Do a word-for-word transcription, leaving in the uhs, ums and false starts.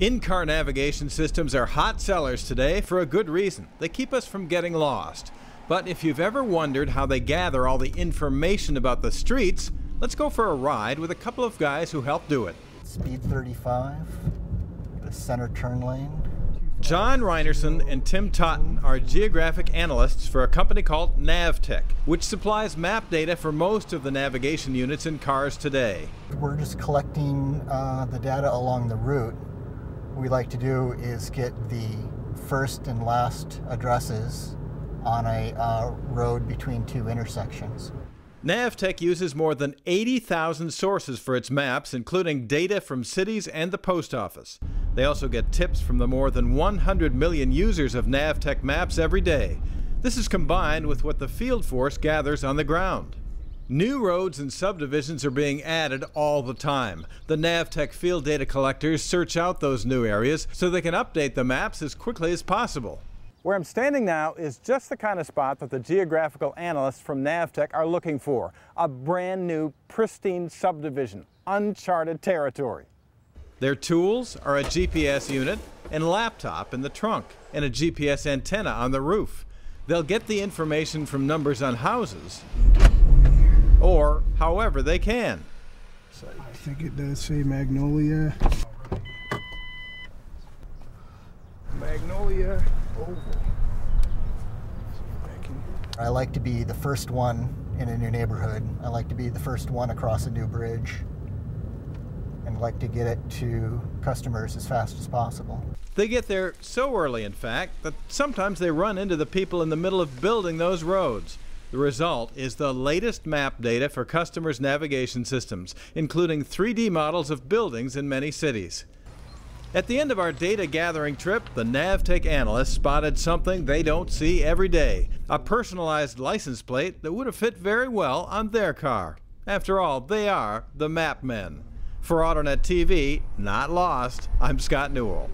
In-car navigation systems are hot sellers today for a good reason. They keep us from getting lost. But if you've ever wondered how they gather all the information about the streets, let's go for a ride with a couple of guys who help do it. Speed thirty-five, the center turn lane. John Reinerson and Tim Totten are geographic analysts for a company called NAVTEQ, which supplies map data for most of the navigation units in cars today. We're just collecting uh, the data along the route. What we like to do is get the first and last addresses on a uh, road between two intersections. NAVTEQ uses more than eighty thousand sources for its maps, including data from cities and the post office. They also get tips from the more than one hundred million users of NAVTEQ maps every day. This is combined with what the field force gathers on the ground. New roads and subdivisions are being added all the time. The NAVTEQ field data collectors search out those new areas so they can update the maps as quickly as possible. Where I'm standing now is just the kind of spot that the geographical analysts from NAVTEQ are looking for. A brand new, pristine subdivision, uncharted territory. Their tools are a G P S unit and laptop in the trunk and a G P S antenna on the roof. They'll get the information from numbers on houses, or however they can. I think it does say Magnolia. Magnolia Oval. I like to be the first one in a new neighborhood. I like to be the first one across a new bridge, and like to get it to customers as fast as possible. They get there so early, in fact, that sometimes they run into the people in the middle of building those roads. The result is the latest map data for customers' navigation systems, including three D models of buildings in many cities. At the end of our data gathering trip, the NAVTEQ analysts spotted something they don't see every day, a personalized license plate that would have fit very well on their car. After all, they are the map men. For AutoNet T V, Not Lost, I'm Scott Newell.